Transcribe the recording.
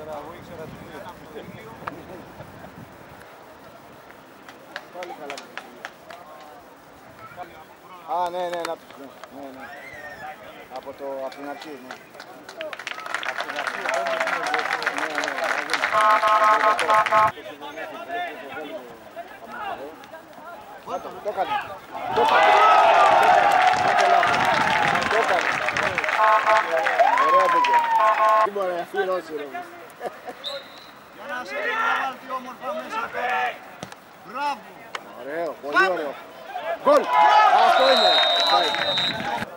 Εγώ ήξερα τους δύο. Πάλι καλά. Α, ναι, να τους ναι, ναι. Από την αρχή, ναι. Από την αρχή, ναι. Για να σε δει να βάλει όμορφα μέσα τώρα. Μπράβο! Ωραίο, πολύ ωραίο. Γκολ! Αυτό είναι.